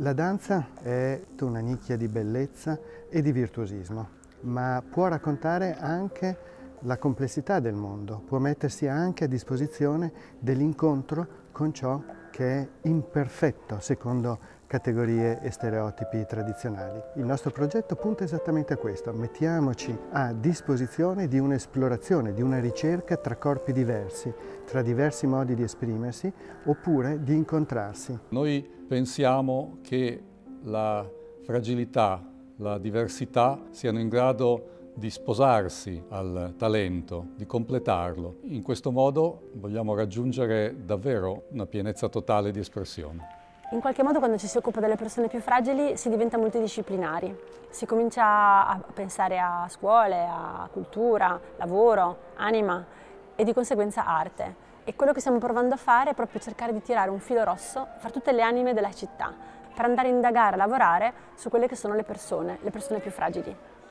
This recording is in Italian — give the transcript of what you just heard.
La danza è una nicchia di bellezza e di virtuosismo, ma può raccontare anche la complessità del mondo, può mettersi anche a disposizione dell'incontro con ciò che è imperfetto secondo categorie e stereotipi tradizionali. Il nostro progetto punta esattamente a questo: mettiamoci a disposizione di un'esplorazione, di una ricerca tra corpi diversi, tra diversi modi di esprimersi oppure di incontrarsi. Noi pensiamo che la fragilità, la diversità siano in grado di sposarsi al talento, di completarlo. In questo modo vogliamo raggiungere davvero una pienezza totale di espressione. In qualche modo, quando ci si occupa delle persone più fragili, si diventa multidisciplinari. Si comincia a pensare a scuole, a cultura, lavoro, anima e di conseguenza arte. E quello che stiamo provando a fare è proprio cercare di tirare un filo rosso fra tutte le anime della città, per andare a indagare, a lavorare su quelle che sono le persone più fragili.